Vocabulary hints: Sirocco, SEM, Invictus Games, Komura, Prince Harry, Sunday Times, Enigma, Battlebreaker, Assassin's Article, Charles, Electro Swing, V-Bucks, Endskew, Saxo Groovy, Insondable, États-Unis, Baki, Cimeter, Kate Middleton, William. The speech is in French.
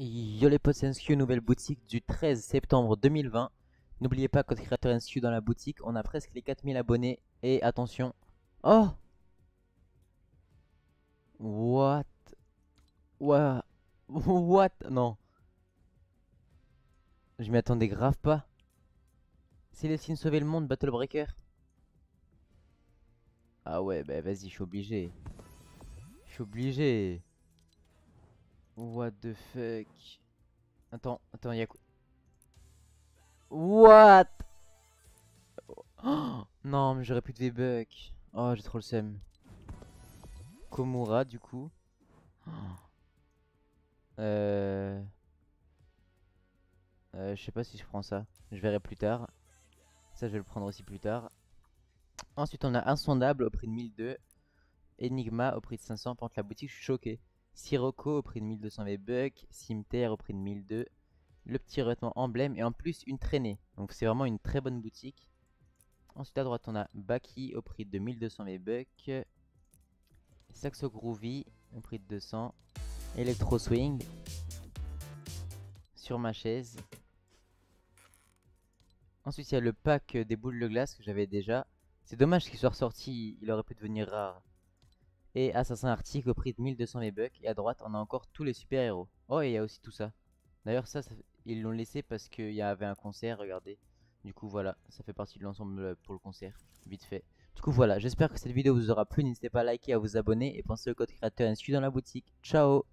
Yo les potes, Endskew, nouvelle boutique du 13 septembre 2020. N'oubliez pas, code créateur Endskew dans la boutique. On a presque les 4000 abonnés. Et attention. Oh! What? What? What? Non. Je m'y attendais grave pas. C'est les signes sauver le monde, Battlebreaker. Ah ouais, bah vas-y, je suis obligé. Je suis obligé. What the fuck? Attends, attends, y'a quoi? What? Oh non, mais j'aurais plus de V-Bucks. Oh, j'ai trop le SEM. Komura, du coup. Je sais pas si je prends ça. Je verrai plus tard. Ça, je vais le prendre aussi plus tard. Ensuite, on a Insondable au prix de 1002. Enigma au prix de 500. Par contre, la boutique, je suis choqué. Sirocco au prix de 1200 V-Bucks, Cimeter au prix de 1002, le petit revêtement emblème et en plus une traînée. Donc c'est vraiment une très bonne boutique. Ensuite à droite on a Baki au prix de 1200 V-Bucks, Saxo Groovy au prix de 200, Electro Swing sur ma chaise. Ensuite il y a le pack des boules de glace que j'avais déjà. C'est dommage qu'il soit ressorti, il aurait pu devenir rare. Et Assassin's Article au prix de 1200 V-Bucks. Et à droite on a encore tous les super héros. Oh, et il y a aussi tout ça. D'ailleurs ça ils l'ont laissé parce qu'il y avait un concert, regardez. Du coup voilà, ça fait partie de l'ensemble pour le concert, vite fait. Du coup voilà, j'espère que cette vidéo vous aura plu. N'hésitez pas à liker, à vous abonner. Et pensez au code créateur Endskew dans la boutique. Ciao.